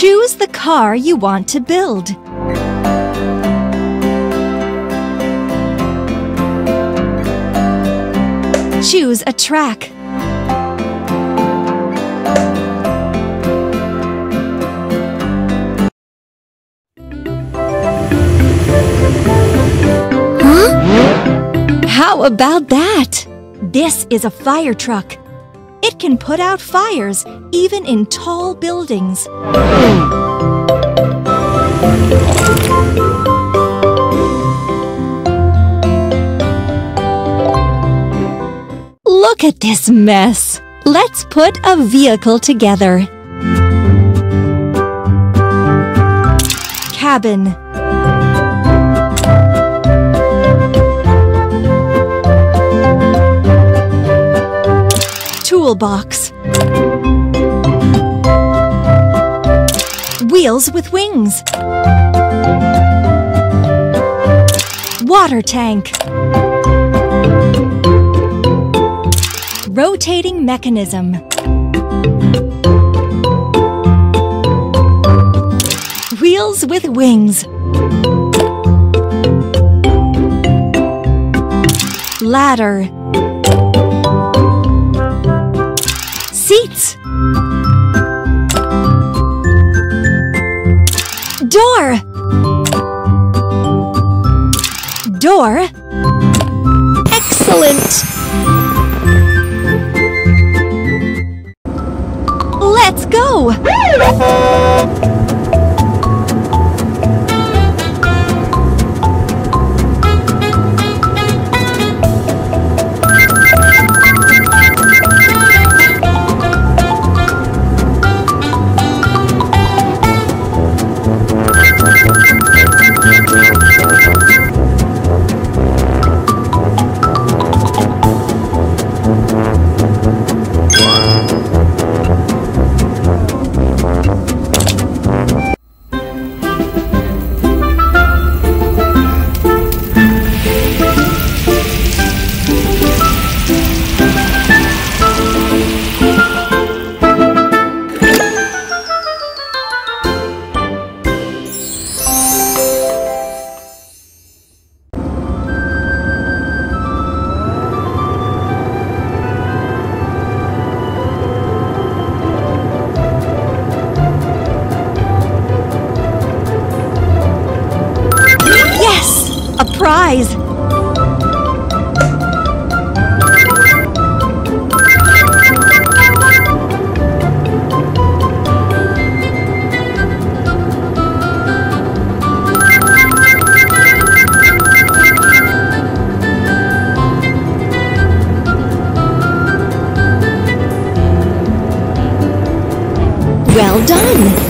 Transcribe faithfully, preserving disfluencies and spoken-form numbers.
Choose the car you want to build. Choose a track. Huh? How about that? This is a fire truck. It can put out fires even in tall buildings. Look at this mess. Let's put a vehicle together. Cabin. Toolbox. Wheels with wings. Water tank. Rotating mechanism. Wheels with wings. Ladder. Seats. Door. Door. Excellent. Let's go. Prize. Well done!